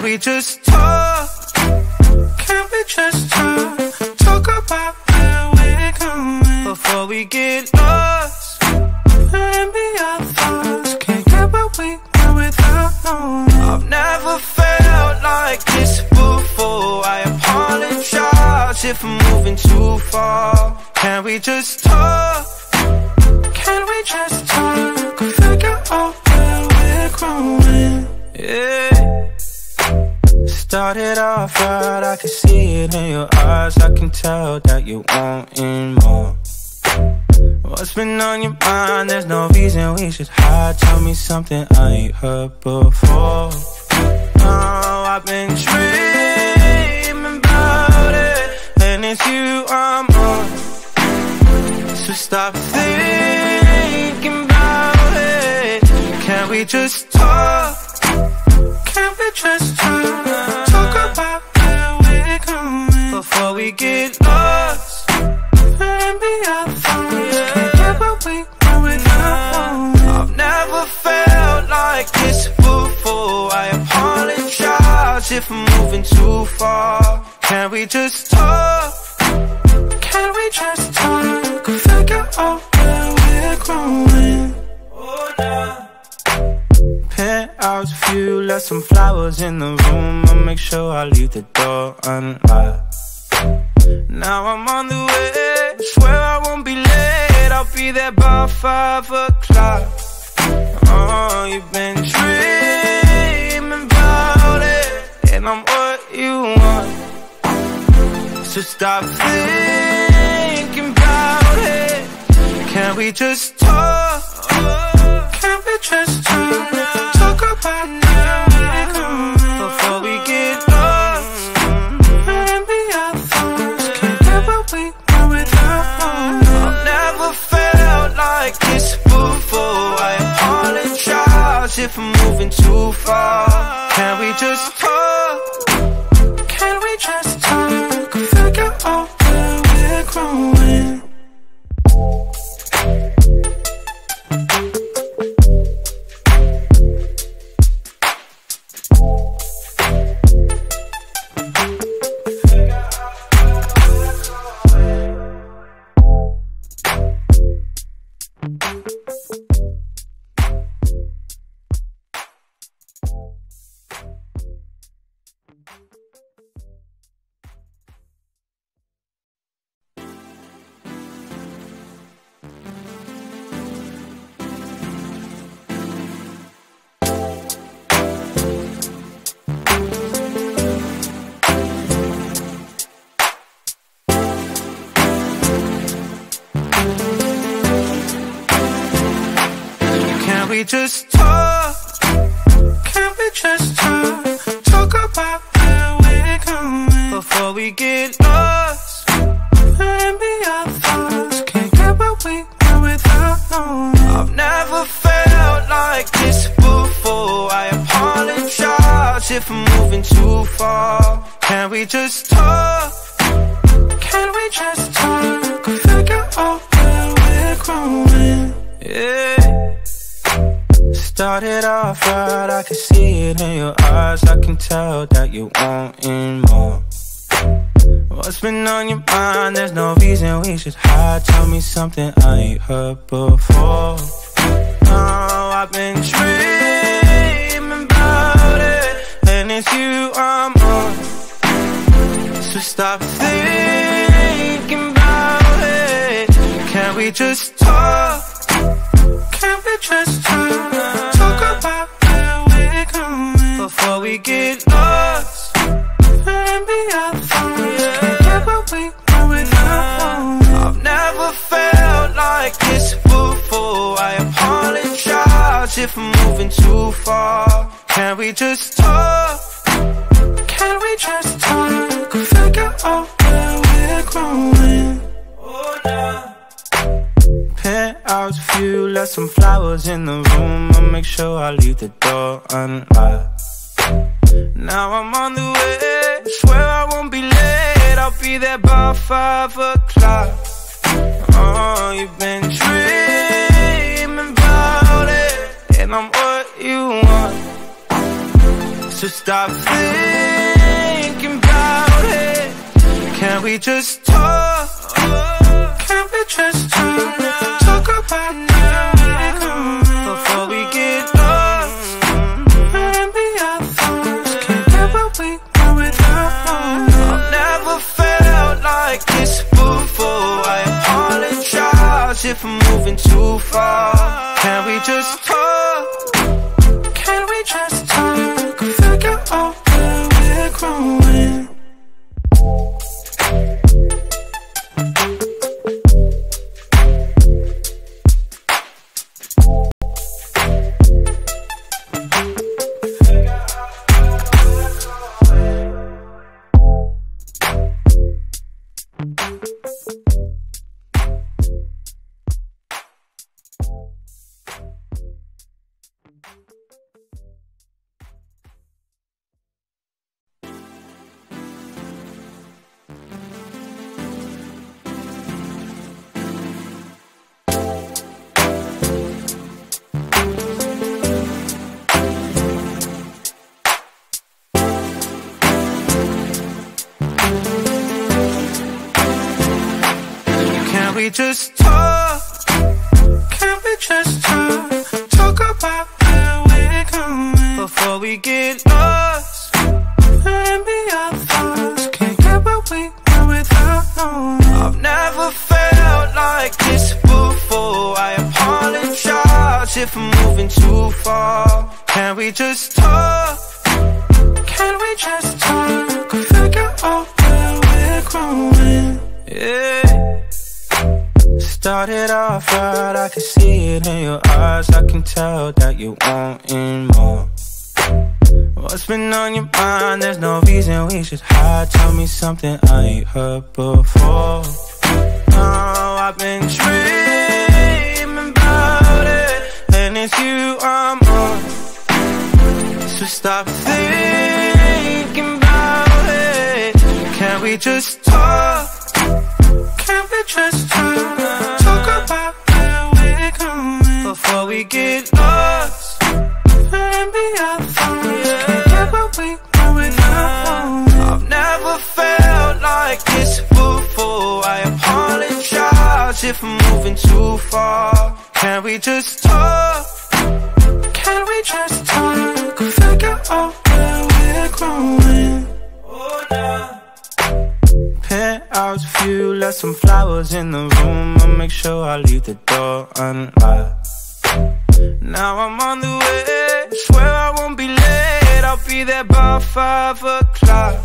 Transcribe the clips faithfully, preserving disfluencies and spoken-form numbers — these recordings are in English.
Can we just talk? Can we just talk? Talk about where we're going before we get lost. Let me our thoughts. Can't get what we know without knowing. I've never felt like this before. I apologize if I'm moving too far. Can we just talk? Can we just talk? Figure out where we're growing. Yeah. Started off right, I can see it in your eyes. I can tell that you're wanting more. What's been on your mind? There's no reason we should hide. Tell me something I ain't heard before. Oh, I've been dreaming about it, and it's you I'm on. So stop thinking about it. Can we just talk? Can we just talk? Talk about where we're going before we get lost. Let me our thoughts. Can't get what we know without knowing. I've never felt like this before. I apologize if I'm moving too far. Can we just talk? Can we just talk? Figure out where we're growing. Oh, nah. Penthouse view, left some flowers in the room. I'll make sure I leave the door unlocked. Now I'm on the way, swear I won't be late. I'll be there by five o'clock. Oh, you've been dreaming about it, and I'm what you want. So stop thinking about it. Can we just talk? Can we just talk? Talk about now before we get lost. Let me our thoughts. Can't get what we know without knowing. I've never felt like this before. I apologize if I'm moving too far. Can we just talk? Can we just talk? Figure out where we're growing. Can we just talk? Can we just talk? Talk about where we're going before we get lost. Let me our thoughts. Can't get what we know without knowing. I've never felt like this before. I apologize if I'm moving too far. Can we just talk? Can we just talk? Figure out where we're growing. Yeah. Started off right, I can see it in your eyes. I can tell that you're wanting more. What's been on your mind? There's no reason we should hide. Tell me something I ain't heard before. Oh, I've been dreaming about it, and it's you I'm on. So stop thinking about it. Can we just talk? Can we just talk? Before we get lost, let me our thoughts. Can't get what we know without knowing. I've never felt like this before. I apologize if I'm moving too far. Can we just talk? Can we just talk? Figure out where we're growing. Oh, nah. Penthouse view, left some flowers in the room. I'll make sure I leave the door unlocked. Now I'm on the way, swear I won't be late. I'll be there by five o'clock. Oh, you've been dreaming about it, and I'm what you want. So stop thinking about it. Can we just talk? Can we just talk? Talk about now, before we get lost and be our thoughts. Can't get what we want without one. I've never felt like this before. I apologize if I'm moving too far. Can we just talk? Can we just talk? Figure out where we're growing. Can we just talk? Can we just talk? Talk about where we're going before we get lost and be our thoughts. Can't get what we want without knowing. I've never felt like this before. I apologize if I'm moving too far. Can we just talk? Can we just talk? Figure out where we're growing. Yeah. Started off right, I can see it in your eyes. I can tell that you're wanting more. What's been on your mind? There's no reason we should hide. Tell me something I ain't heard before. Now I've been dreaming about it, and it's you I'm on. So stop thinking about it. Can we just talk? Can we just talk? Talk about where we're going before we get lost and be our thoughts. Can't get what we want without one. I've never felt like this before. I apologize if I'm moving too far. Can we just talk? Can we just talk? Figure out where we're growing. Oh, nah. Penthouse view, left some flowers in the room. I'll make sure I leave the door unlocked. Now I'm on the way, swear I won't be late. I'll be there by five o'clock.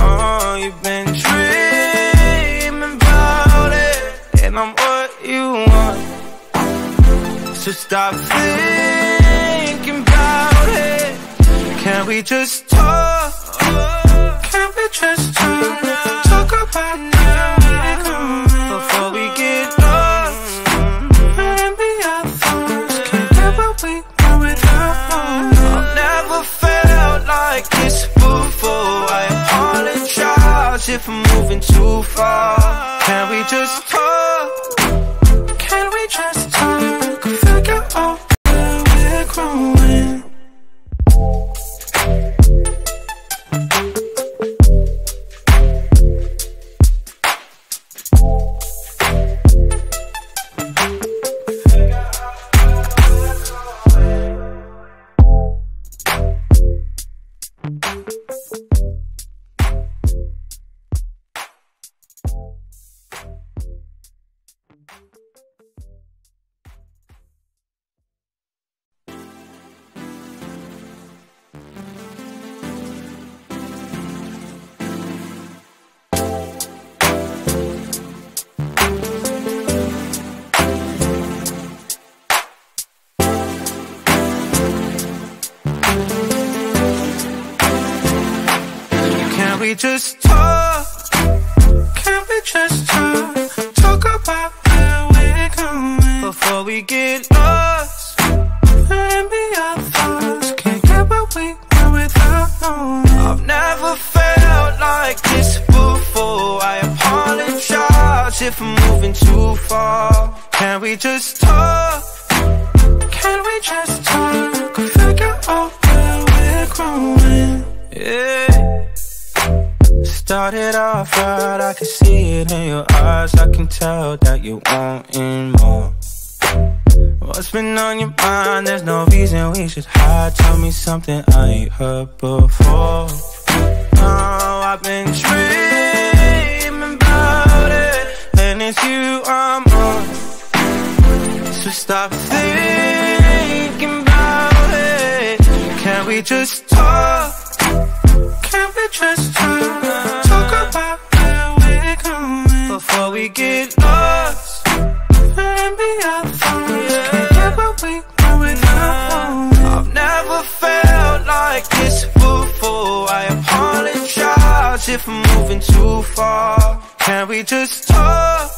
Oh, you've been dreaming about it, and I'm what you want. So stop thinking about it. Can we just talk? Can we just talk? Talk about now, before we get lost and be our thoughts. Can't get what we want without one. I've never felt like this before. I apologize if I'm moving too far. Can we just talk? Can we just talk? Figure out where we're growing. Can we just talk? Can we just talk? Talk about where we're going before we get lost and be our thoughts. Can't get what we want without knowing. I've never felt like this before. I apologize if I'm moving too far. Can we just talk? Can we just talk? Figure out where we're growing. started off right, I can see it in your eyes. I can tell that you're wanting more. What's been on your mind? There's no reason we should hide. Tell me something I ain't heard before. Oh, I've been dreaming about it, and it's you I'm on. So stop thinking about it. Can we just talk? Can we just talk? Talk about where we're going before we get lost and be our thoughts. Can't get what we know without. I've never felt like this before. I apologize if I'm moving too far. Can we just talk?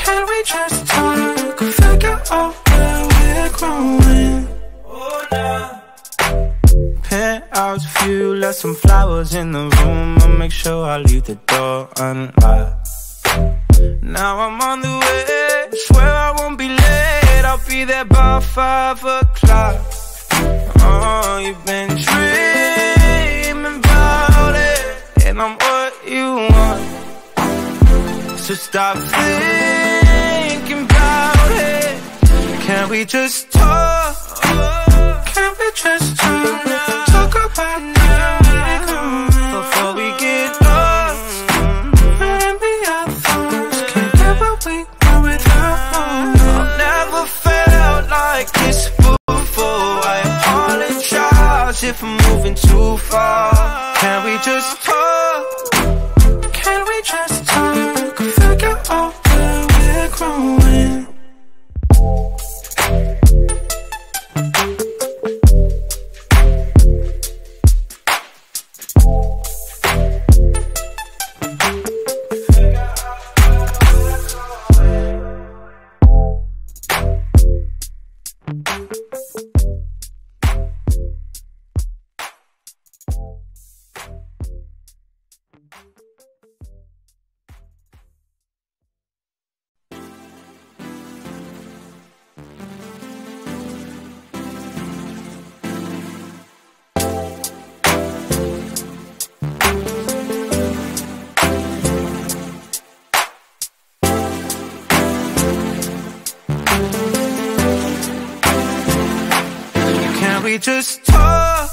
Can we just talk? Figure out where we're growing. Oh, nah. Penthouse view, left some flowers in the room. I'll make sure I leave the door unlocked. Now I'm on the way, swear I won't be late. I'll be there by five o'clock. Oh, you've been dreaming about it, and I'm what you want. So stop thinking about it. Can we just talk? Can we just talk? Talk about now before we get lost and be our thoughts. Can't get what we know without one. I've never felt like this before. I apologize if I'm moving too far. Can we just talk? Can we just talk? Figure out where we're growing. Can we just talk?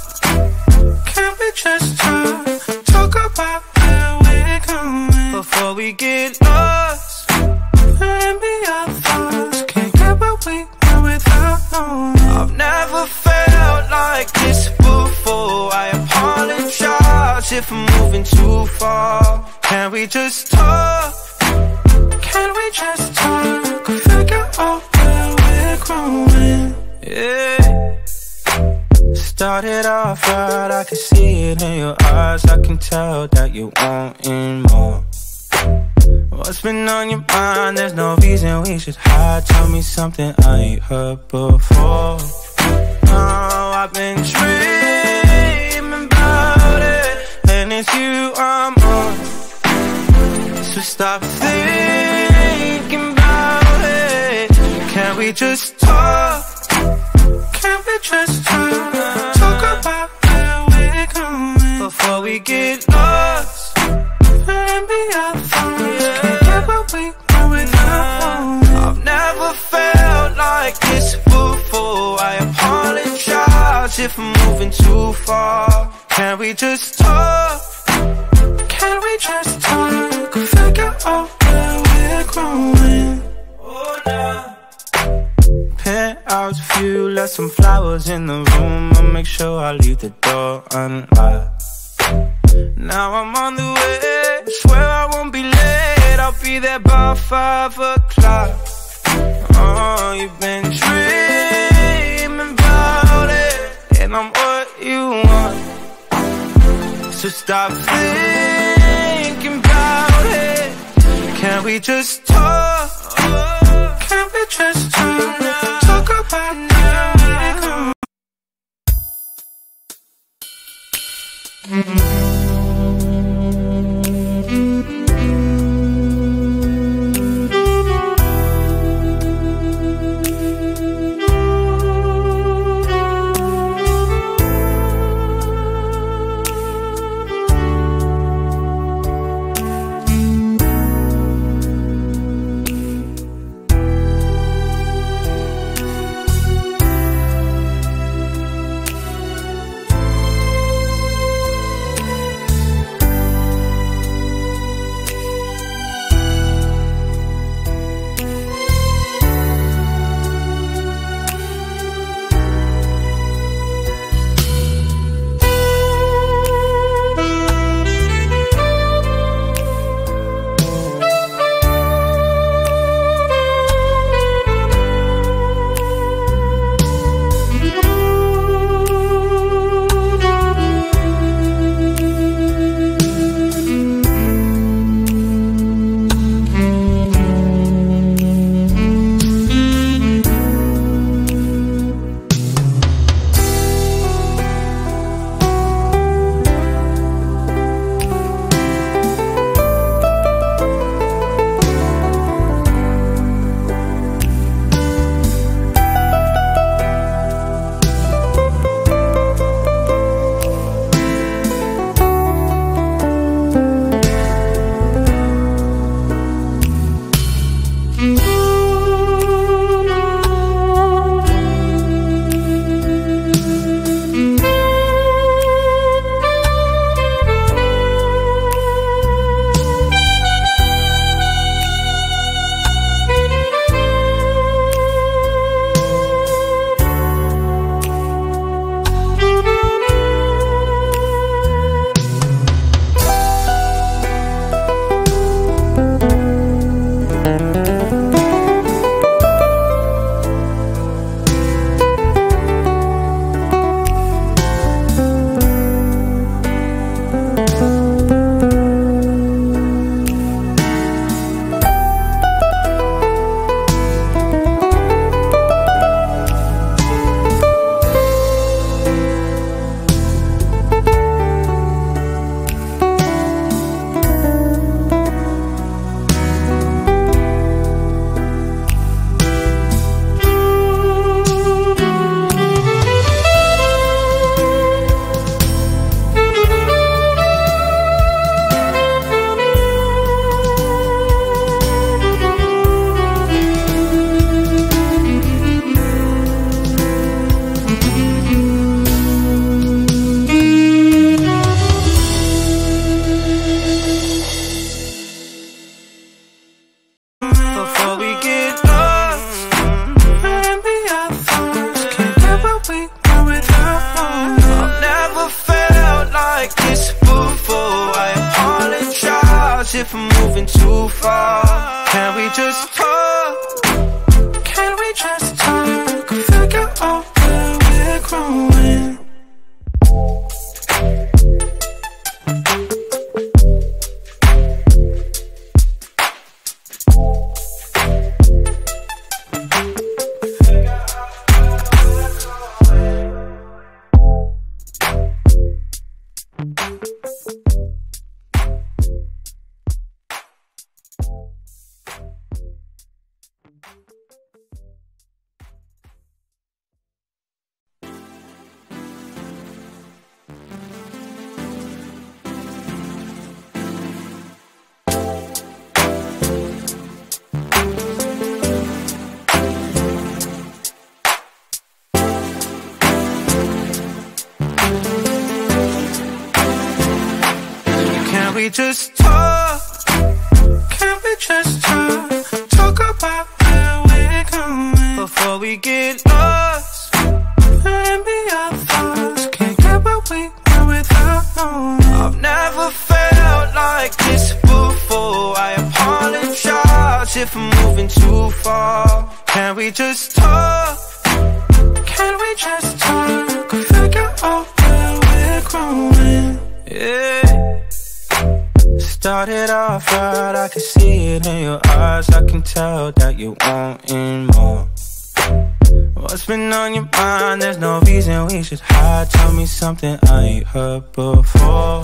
Can we just talk? Talk about where we're going before we get lost and be our thoughts. Can't get what we know without knowing. I've never felt like this before. I apologize if I'm moving too far. Can we just talk? Can we just talk? Figure out where we're growing. Yeah. Started off right, I can see it in your eyes. I can tell that you're wanting more. What's been on your mind? There's no reason we should hide. Tell me something I ain't heard before. Oh, I've been dreaming about it, and it's you I'm on. So stop thinking about it. Can we just talk? Can we just talk? Talk about where we're going before we get lost and be our thoughts. Can't get what we know without. I've never felt like this before. I apologize if I'm moving too far. Can we just talk? Can we just talk? Figure out where we're growing. Oh, nah. Penthouse view, left some flowers in the room. I'll make sure I leave the door unlocked. Now I'm on the way, swear I won't be late. I'll be there by five o'clock. Oh, you've been dreaming about it, and I'm what you want. So stop thinking about it. Can we just talk? Can we just talk? Talk about now. we just talk? Can we just talk? Talk about where we're going before we get lost. Let me our thoughts. Can't get what we want without knowing. I've never felt like this before. I apologize if I'm moving too far. Can we just talk? Can we just talk? Figure out where we're growing. Yeah. Started off right, I can see it in your eyes. I can tell that you're wanting more. What's been on your mind? There's no reason we should hide. Tell me something I ain't heard before.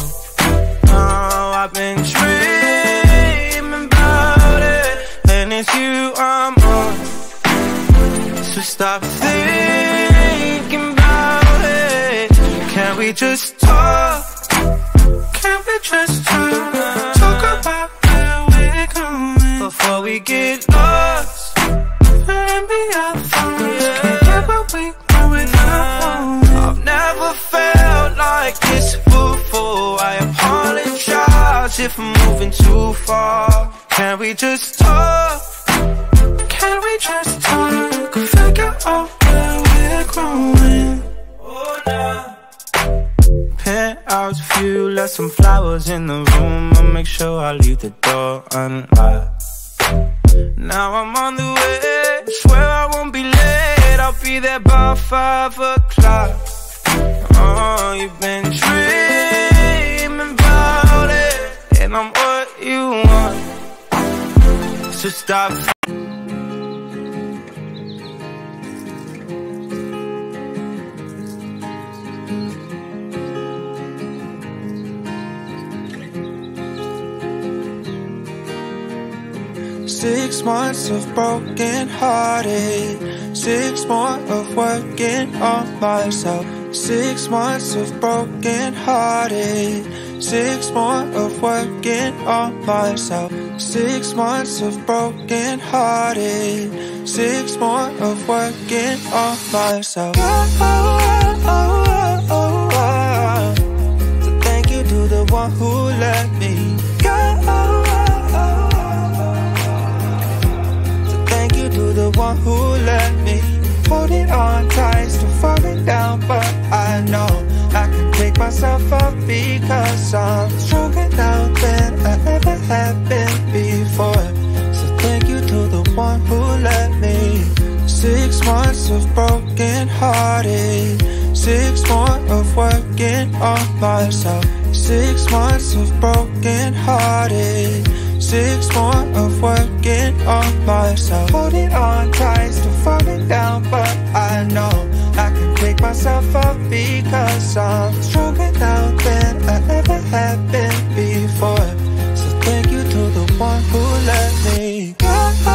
Now I've been dreaming about it, and it's you I'm on. So stop thinking about it. Can we just talk? Can we just talk? Talk about where we're going before we get lost. Let me our thoughts. Can't get what we want without one. I've never felt like this before. I apologize if I'm moving too far. Can we just talk? Can we just talk? Figure out where we're growing. Oh, nah. Penthouse view, left some flowers in the room. I'll make sure I leave the door unlocked. Now I'm on the way, swear I won't be late. I'll be there by five o'clock. Oh, you've been dreaming about it, and I'm what you want. So stop. Six months of broken hearted, six more of working on myself. Six months of broken hearted, six more of working on myself. Six months of broken hearted, six more of working on myself. Oh, oh, oh, oh, oh, oh. So thank you to the one who let me go. The one who let me hold it on tight, still falling down, but I know I can pick myself up because I'm stronger now than I ever have been before. So thank you to the one who let me. Six months of broken hearted, six more of working on myself. Six months of broken hearted, six more of working on myself. Holding on tight, still falling down, but I know I can pick myself up because I'm stronger now than I ever have been before. So thank you to the one who let me go. Oh,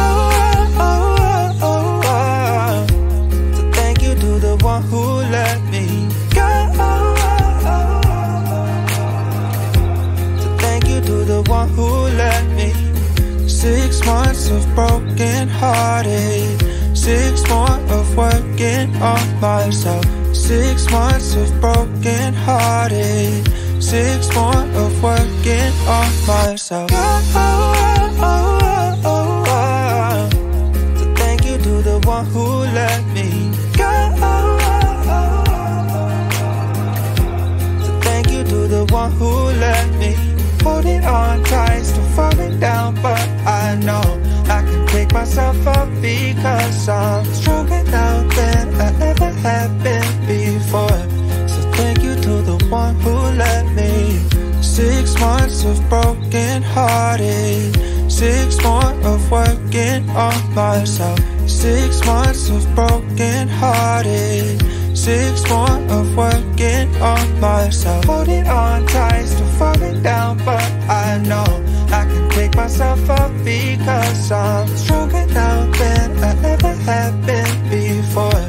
oh, oh, oh, oh. So thank you to the one who let me go. Oh, oh, oh, oh. So thank you to the one who let me. Six months of broken hearted, six more of working on myself. Six months of broken hearted, six more of working on myself. Oh, oh, oh, oh, oh, oh. So thank you to the one who let me go. Oh, oh, oh, oh, oh. So thank you to the one who let me. Holding on tight, still falling down, but I know I can pick myself up because I'm stronger now than I ever have been before. So thank you to the one who let me. Six months of broken hearted, six more of working on myself. Six months of broken hearted, six more of working on myself. Holding on tight, still falling down, but I know I can pick myself up because I'm stronger now than I ever have been before.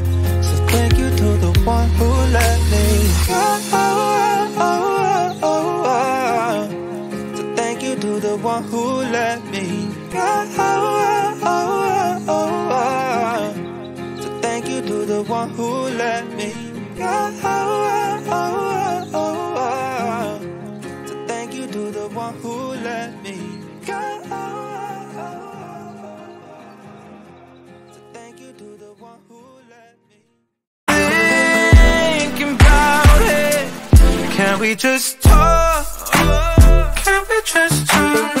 So thank you to the one who let me go. Oh, oh, oh, oh, oh. So thank you to the one who let me go. Oh, oh, oh, oh, oh, oh. So thank you to the one who let me go. Oh, oh, oh, oh, oh, oh. So thank you to the one who Can we just talk? Can we just talk?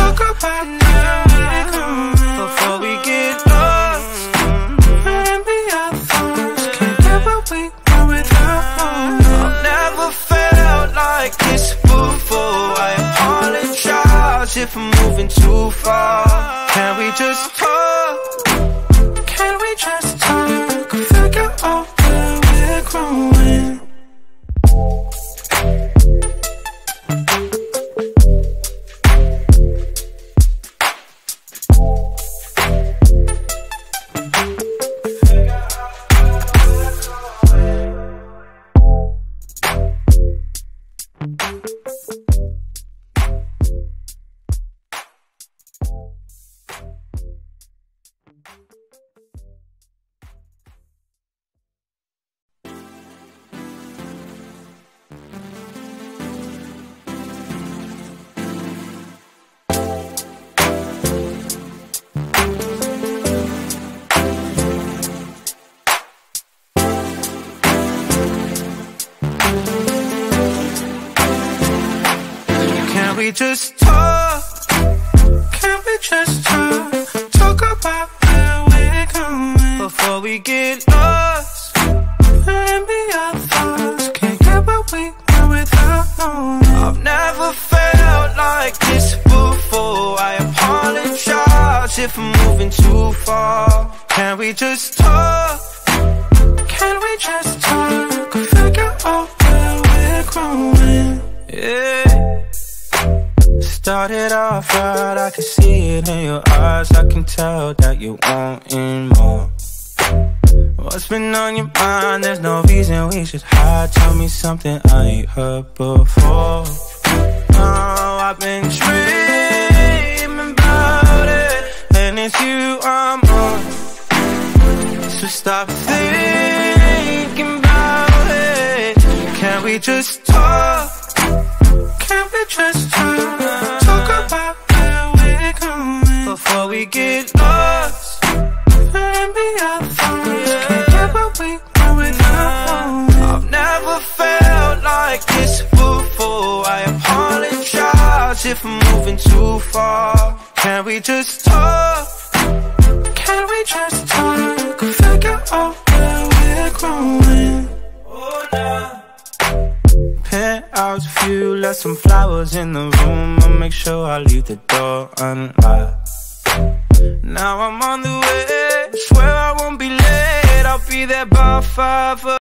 Talk about now before we get lost and be our thoughts. Can't get what we want without one. I've never felt like this before. I apologize if I'm moving too far. Can we just talk? Can we just talk? Figure out where we're growing. Can we just talk? Can we just talk? Talk about where we're going before we get lost and be our thoughts. Can't get what we want without knowing. I've never felt like this before. I apologize if I'm moving too far. Can we just talk? Can we just talk? Figure out where we're growing. Yeah. Started off right, I can see it in your eyes. I can tell that you're wanting more. What's been on your mind? There's no reason we should hide. Tell me something I ain't heard before. Oh, I've been dreaming about it, and it's you I'm on. So stop thinking about it. Can we just talk? Can we just talk, talk about where we're going before we get lost and be our thoughts? Can't get what we want without one. I've never felt like this before. I apologize if I'm moving too far. Can we just talk? Can we just talk? Figure out where we're growing. Oh, nah. Penthouse view, left some flowers in the room. I'll make sure I leave the door unlocked. Now I'm on the way, swear I won't be late. I'll be there by five.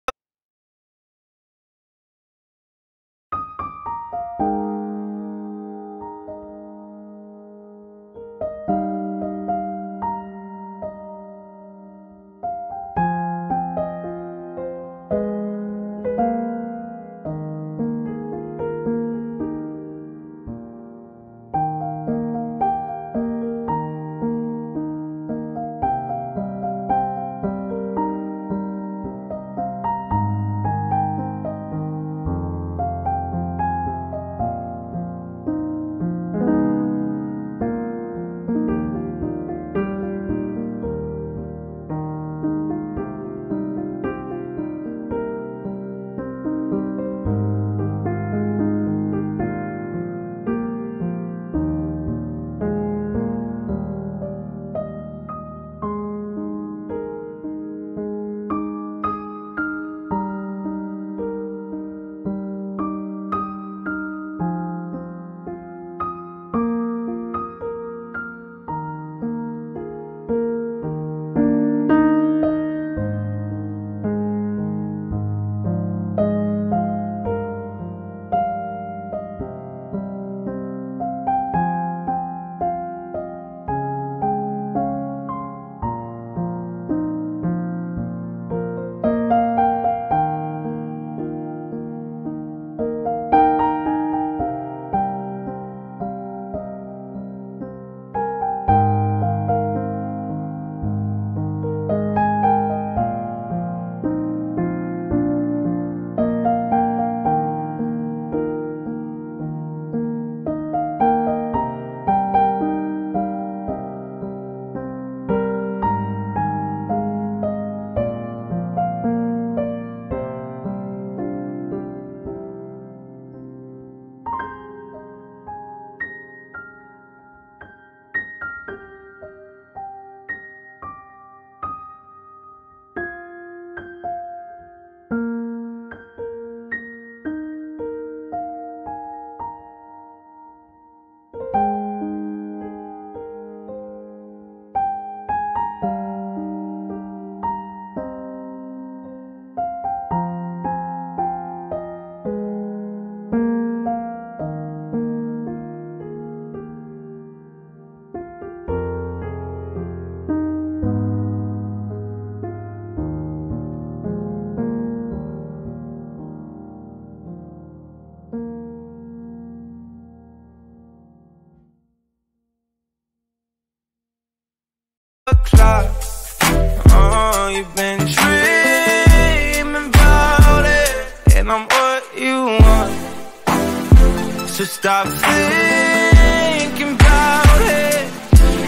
to stop thinking about it.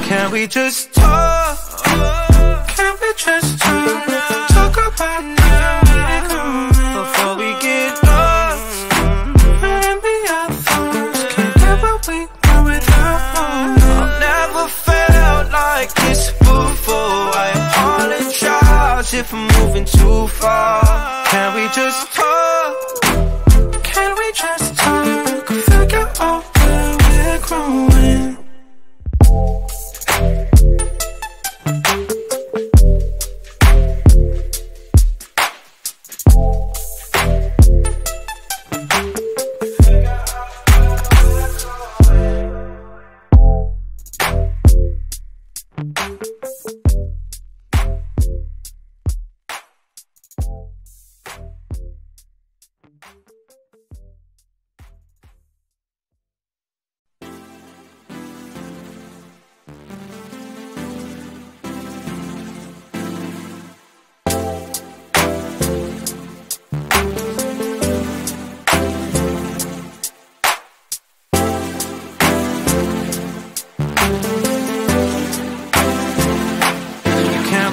Can we just talk? Can we just talk? Talk about now before we get lost and be our thoughts. Can't get what we want without one. I've never felt like this before. I apologize if I'm moving too far. Can we just talk? Can we just talk? Figure out where we're growing. Can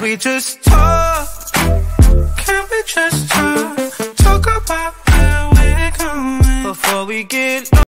we just talk? Can we just talk? Talk about where we're going before we get lost.